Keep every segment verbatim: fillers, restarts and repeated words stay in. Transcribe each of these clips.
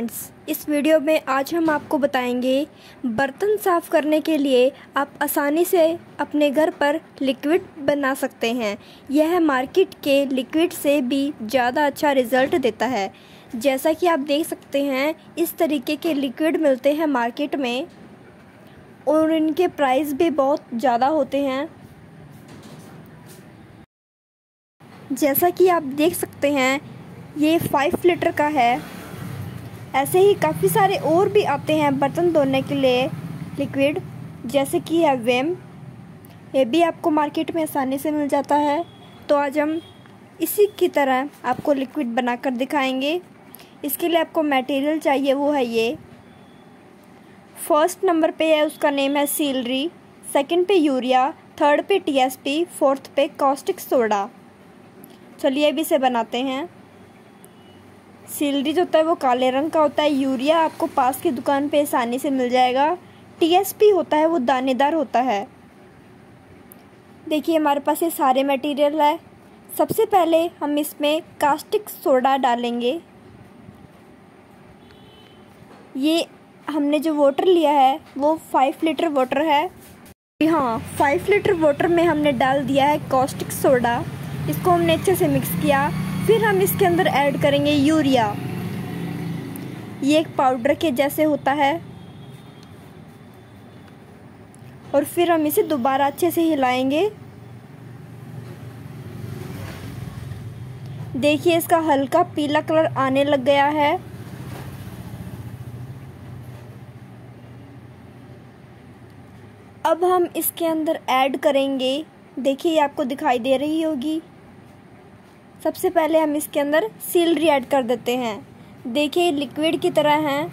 Friends, इस video में आज हम आपको बताएंगे बर्तन साफ़ करने के लिए आप आसानी से अपने घर पर लिक्विड बना सकते हैं। यह मार्केट के लिक्विड से भी ज़्यादा अच्छा रिज़ल्ट देता है। जैसा कि आप देख सकते हैं, इस तरीके के लिक्विड मिलते हैं मार्केट में और इनके प्राइस भी बहुत ज़्यादा होते हैं। जैसा कि आप देख सकते हैं, ये फाइव लीटर का है। ऐसे ही काफ़ी सारे और भी आते हैं बर्तन धोने के लिए लिक्विड, जैसे कि है विम। ये भी आपको मार्केट में आसानी से मिल जाता है। तो आज हम इसी की तरह आपको लिक्विड बनाकर दिखाएंगे। इसके लिए आपको मटेरियल चाहिए, वो है ये। फर्स्ट नंबर पे है, उसका नेम है सीलरी। सेकंड पे यूरिया, थर्ड पे टी एस पी, फोर्थ पे कॉस्टिक सोडा। चलिए अभी इसे बनाते हैं। सीलरी जो होता है वो काले रंग का होता है। यूरिया आपको पास की दुकान पे आसानी से मिल जाएगा। टी एस पी होता है वो दानेदार होता है। देखिए हमारे पास ये सारे मटेरियल है। सबसे पहले हम इसमें कास्टिक सोडा डालेंगे। ये हमने जो वाटर लिया है वो फाइव लीटर वाटर है। हाँ, फाइव लीटर वाटर में हमने डाल दिया है कास्टिक सोडा। इसको हमने अच्छे से मिक्स किया। फिर हम इसके अंदर ऐड करेंगे यूरिया। ये एक पाउडर के जैसे होता है। और फिर हम इसे दोबारा अच्छे से हिलाएंगे। देखिए इसका हल्का पीला कलर आने लग गया है। अब हम इसके अंदर ऐड करेंगे, देखिए आपको दिखाई दे रही होगी। सबसे पहले हम इसके अंदर सीलरी ऐड कर देते हैं। देखिए लिक्विड की तरह हैं।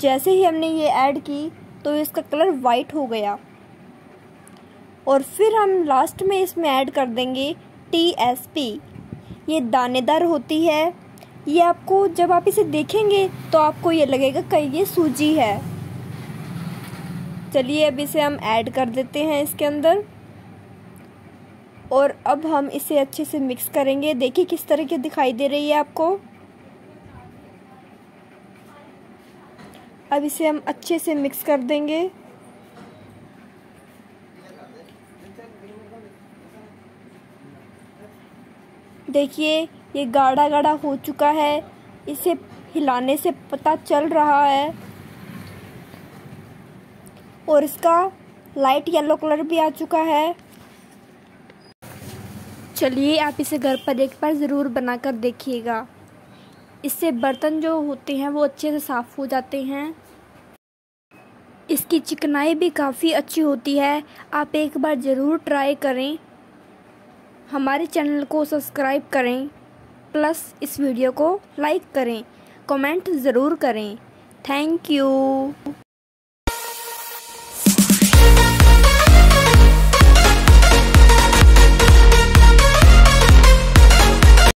जैसे ही हमने ये ऐड की तो इसका कलर वाइट हो गया। और फिर हम लास्ट में इसमें ऐड कर देंगे टी एस पी। ये दानेदार होती है। ये आपको जब आप इसे देखेंगे तो आपको ये लगेगा कि ये सूजी है। चलिए अब इसे हम ऐड कर देते हैं इसके अंदर। और अब हम इसे अच्छे से मिक्स करेंगे। देखिए किस तरह की दिखाई दे रही है आपको। अब इसे हम अच्छे से मिक्स कर देंगे। देखिए ये गाढ़ा गाढ़ा हो चुका है। इसे हिलाने से पता चल रहा है। और इसका लाइट येलो कलर भी आ चुका है। चलिए आप इसे घर पर एक बार ज़रूर बनाकर देखिएगा। इससे बर्तन जो होते हैं वो अच्छे से साफ़ हो जाते हैं। इसकी चिकनाई भी काफ़ी अच्छी होती है। आप एक बार ज़रूर ट्राई करें। हमारे चैनल को सब्सक्राइब करें, प्लस इस वीडियो को लाइक करें, कमेंट ज़रूर करें। Thank you.